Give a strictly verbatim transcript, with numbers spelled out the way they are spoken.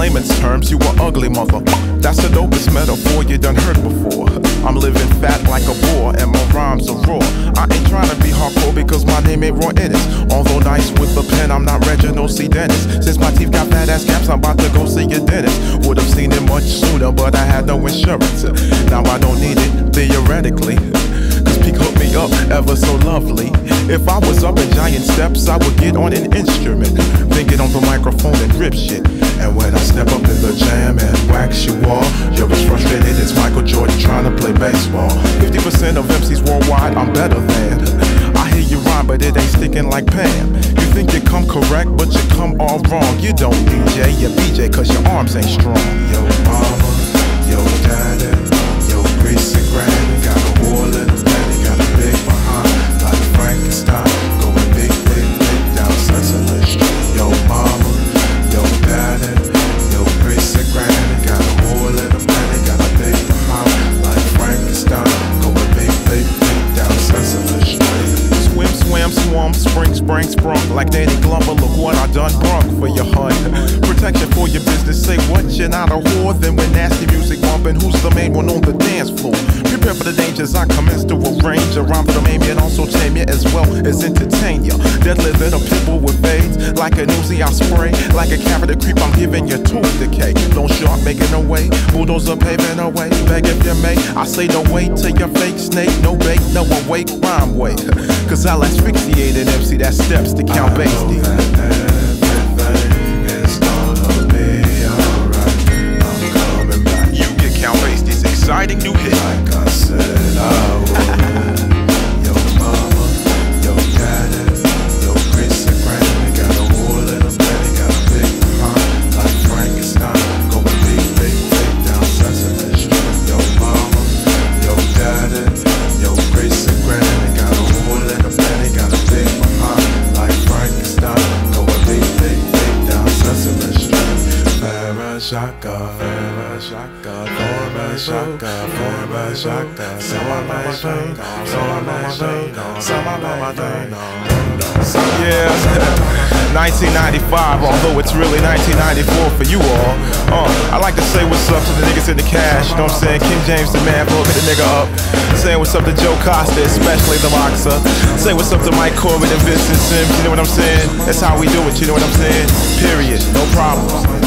layman's terms, you a ugly mother. That's the dopest metaphor you done heard before. I'm living fat like a boar and my rhymes are raw. I ain't trying to be hardcore because my name ain't Roy Ennis. Although nice with the pen, I'm not Reginald C. Dennis. Since my teeth got fat ass caps, I'm about to go see your dentist. Would've seen it much sooner, but I had no insurance. Now I don't need it, theoretically, cause Peak hooked me up ever so lovely. If I was up in giant steps, I would get on an instrument, then get on the microphone and rip shit. And when I step up in the jam and wax you all, you're as frustrated as Michael Jordan trying to play baseball. fifty percent of M Cs worldwide, I'm better than. I hear you rhyme, but it ain't sticking like Pam. You think you come correct, but you come all wrong. You don't D J, you B J, cause your arms ain't strong. Yo mama, yo daddy, yo greasy granny, got a wall in the belly, got a big behind, like Frankenstein, going big, big, big down Sesame Street. Yo mama, yo daddy, yo greasy granny, got a wall in the belly, got a big behind, like Frankenstein, going big, big, big down Sesame Street. Swim, swam, swum, spring, sprang, sprung, like Danny Glover, look what I done brung for your hun. Protection for your business, say what, you're not a whore. Then when nasty music bumping, who's the main one on the dance floor? Prepare for the dangers, I commence to arrange a rhyme for maim, and also tame you as well as entertain you. Deadly little people with fades, like a newsie I spray, like a cavity creep, I'm giving you two decay. Don't sharp, making no way, bulldozer paving away. Beg if you may, I say no wait to your fake snake, no bake, no awake, rhyme way. Cause I'll asphyxiate an M C that steps to Count Bass D. You get Count Bass D's exciting new hit. Like I said, I would. Yo mama, yo daddy, yo Chris and Granny, got a wall in a belly, got a big behind, like Frankenstein, going big, big, big down Sesame Street. Yo mama, yo daddy, yo Chris and Granny. Shaka, forma shaka, forma shaka, forma shaka. So I know my thing, so I know my thing, so I know my thing. Yeah, nineteen ninety-five, although it's really nineteen ninety-four for you all. Uh, I like to say what's up to the niggas in the cash, you know what I'm saying? King James, the man, blow the nigga up. Saying what's up to Joe Costa, especially the boxer. Saying what's up to Mike Corbin and Vincent Sims, you know what I'm saying? That's how we do it, you know what I'm saying? Period, no problem.